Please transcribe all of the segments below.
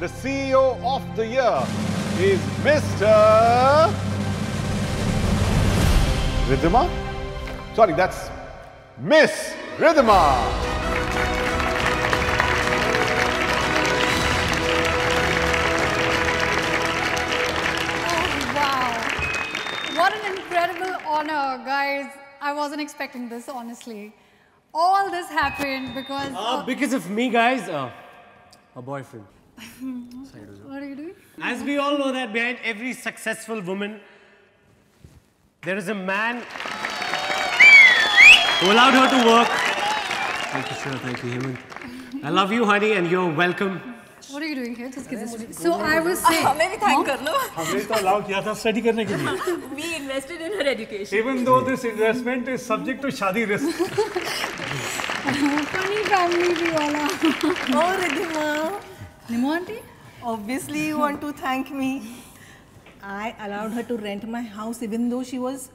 the CEO of the year is Mr. Ridhima. Sorry, that's Miss Ridhima. Honor, guys. I wasn't expecting this, honestly. All this happened because of me, guys. A boyfriend. What are you doing? As we all know that behind every successful woman, there is a man who allowed her to work. Thank you, sir. Thank you, Hemant. I love you, honey, and you're welcome. What are you doing here? Just give this to me. So I was saying... Maybe thank her, no? We invested in her education. Even though this investment is subject to shadi risk. Funny family we all are. Oh, Ridhima. Nimo auntie? Obviously you want to thank me. I allowed her to rent my house even though she was...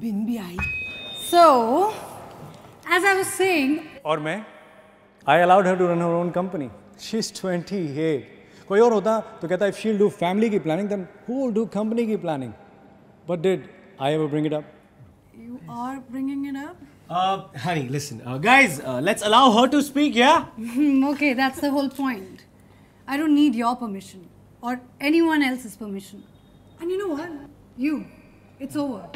bin bhi. So, as I was saying... Aur main? I allowed her to run her own company. She's 28. कोई और होता तो कहता if she'll do family की planning, then who will do company की planning? But did I ever bring it up? You are bringing it up. Honey, listen, guys, let's allow her to speak, yeah? Okay, that's the whole point. I don't need your permission or anyone else's permission. And you know what? It's over.